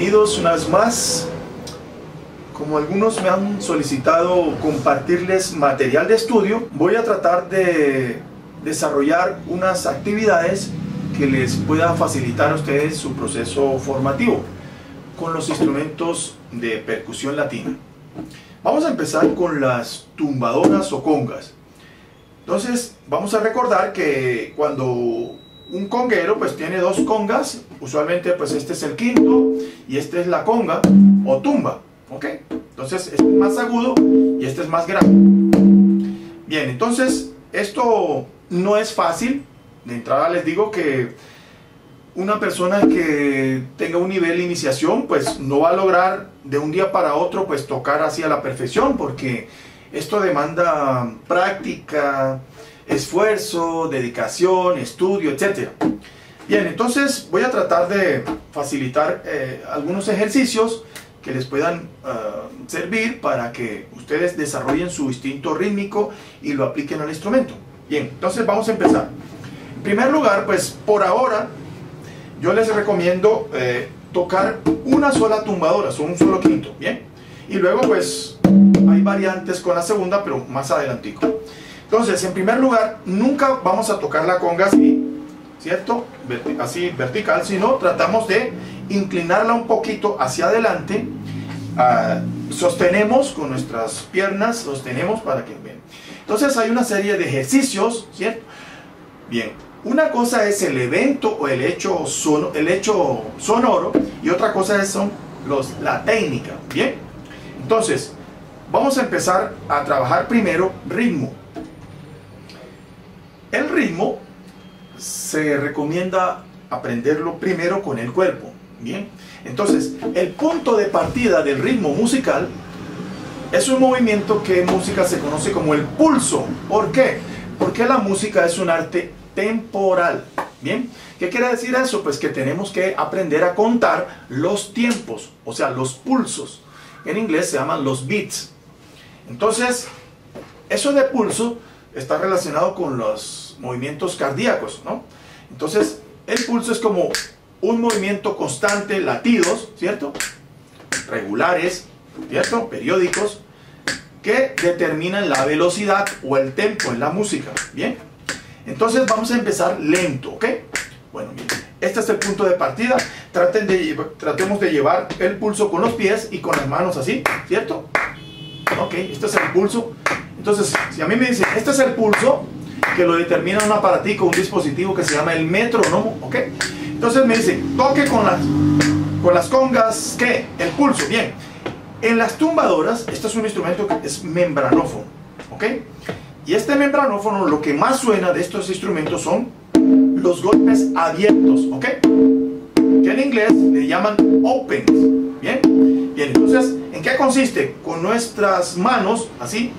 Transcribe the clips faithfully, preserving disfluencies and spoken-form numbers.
bienvenidos una vez más. Como algunos me han solicitado compartirles material de estudio, voy a tratar de desarrollar unas actividades que les pueda facilitar a ustedes su proceso formativo con los instrumentos de percusión latina. Vamos a empezar con las tumbadoras o congas. Entonces vamos a recordar que cuando un conguero pues tiene dos congas, usualmente pues este es el quinto y este es la conga o tumba, ¿ok? Entonces este es más agudo y este es más grave. Bien, entonces esto no es fácil. De entrada les digo que una persona que tenga un nivel de iniciación pues no va a lograr de un día para otro pues tocar así a la perfección, porque esto demanda práctica, esfuerzo, dedicación, estudio, etcétera. Bien, entonces voy a tratar de facilitar eh, algunos ejercicios que les puedan uh, servir para que ustedes desarrollen su instinto rítmico y lo apliquen al instrumento. Bien, entonces vamos a empezar. En primer lugar, pues por ahora yo les recomiendo eh, tocar una sola tumbadora, o un solo quinto, bien. Y luego pues hay variantes con la segunda, pero más adelantico. Entonces, en primer lugar, nunca vamos a tocar la conga así, ¿cierto? Así, vertical, sino tratamos de inclinarla un poquito hacia adelante. Ah, sostenemos con nuestras piernas, sostenemos para que vean. Entonces, hay una serie de ejercicios, ¿cierto? Bien, una cosa es el evento o el hecho, sonoro, el hecho sonoro, y otra cosa es son los, la técnica, ¿bien? Entonces, vamos a empezar a trabajar primero ritmo. El ritmo se recomienda aprenderlo primero con el cuerpo, ¿bien? Entonces, el punto de partida del ritmo musical es un movimiento que en música se conoce como el pulso. ¿Por qué? Porque la música es un arte temporal, ¿bien? ¿Qué quiere decir eso? Pues que tenemos que aprender a contar los tiempos, o sea, los pulsos. En inglés se llaman los beats. Entonces, eso de pulso está relacionado con los movimientos cardíacos, ¿no? Entonces, el pulso es como un movimiento constante, latidos, ¿cierto? Regulares, ¿cierto? Periódicos, que determinan la velocidad o el tempo en la música, ¿bien? Entonces, vamos a empezar lento, ¿ok? Bueno, bien, este es el punto de partida. Traten de, tratemos de llevar el pulso con los pies y con las manos así, ¿cierto? Ok, este es el pulso. Entonces, si a mí me dicen, este es el pulso, que lo determina un aparatico, un dispositivo que se llama el metrónomo, ¿ok? Entonces me dicen, toque con las, con las congas, ¿qué? El pulso, bien. En las tumbadoras, este es un instrumento que es membranófono, ¿ok? Y este membranófono, lo que más suena de estos instrumentos son los golpes abiertos, ¿ok? Que en inglés le llaman open, ¿bien? Bien, entonces, ¿en qué consiste? Con nuestras manos, así,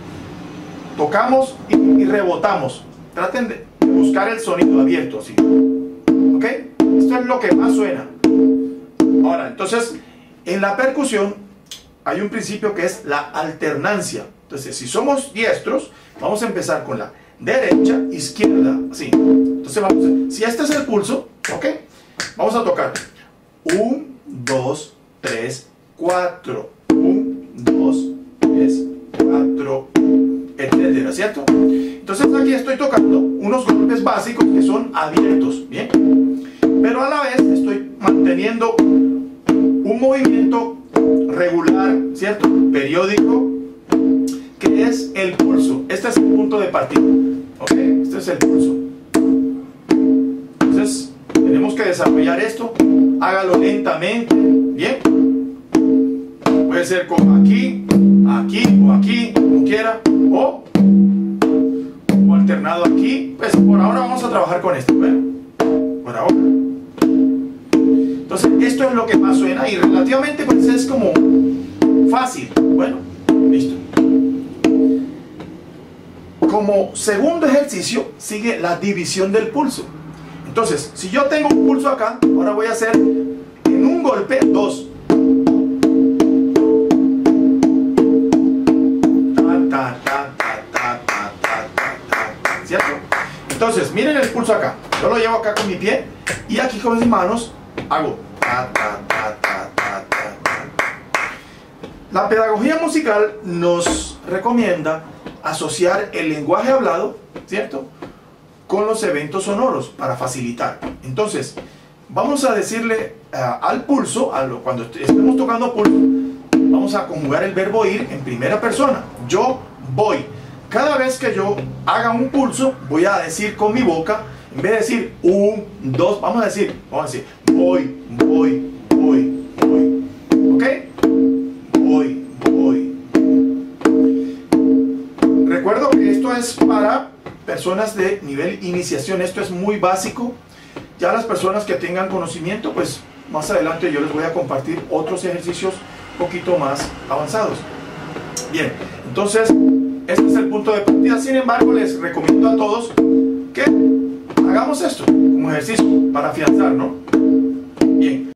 tocamos y, y rebotamos. Traten de buscar el sonido abierto, así, ¿ok? Esto es lo que más suena. Ahora, entonces, en la percusión hay un principio que es la alternancia. Entonces, si somos diestros, vamos a empezar con la derecha, izquierda, así. Entonces vamos a, si este es el pulso, ¿ok? Vamos a tocar uno, dos, tres, cuatro, uno, dos, tres, cuatro, etcétera, ¿cierto? Entonces aquí estoy tocando unos golpes básicos que son abiertos, ¿bien? Pero a la vez estoy manteniendo un movimiento regular, ¿cierto? Periódico, que es el pulso. Este es el punto de partida, ¿ok? Este es el pulso. Entonces, tenemos que desarrollar esto. Hágalo lentamente, ¿bien? Puede ser como aquí, aquí o aquí, como quiera, o, o alternado aquí. Pues por ahora vamos a trabajar con esto, ¿verdad? Por ahora. Entonces, esto es lo que más suena y relativamente pues es como fácil. Bueno, listo. Como segundo ejercicio sigue la división del pulso. Entonces, si yo tengo un pulso acá, ahora voy a hacer en un golpe dos. Ta, ta, ta, ta, ta, ta, ta, ta. ¿Cierto? Entonces, miren el pulso acá. Yo lo llevo acá con mi pie y aquí con mis manos hago ta, ta, ta, ta, ta, ta, La pedagogía musical nos recomienda asociar el lenguaje hablado, ¿cierto?, con los eventos sonoros para facilitar. Entonces, vamos a decirle uh, al pulso, a lo, cuando est estemos tocando pulso, vamos a conjugar el verbo ir en primera persona. Yo voy. Cada vez que yo haga un pulso, voy a decir con mi boca, en vez de decir un, dos, vamos a decir, vamos a decir, voy, voy, voy, voy. ¿Ok? Voy, voy. Recuerdo que esto es para personas de nivel iniciación, esto es muy básico. Ya las personas que tengan conocimiento, pues más adelante yo les voy a compartir otros ejercicios un poquito más avanzados. Bien, entonces este es el punto de partida. Sin embargo, les recomiendo a todos que hagamos esto como ejercicio para afianzar, ¿no? Bien.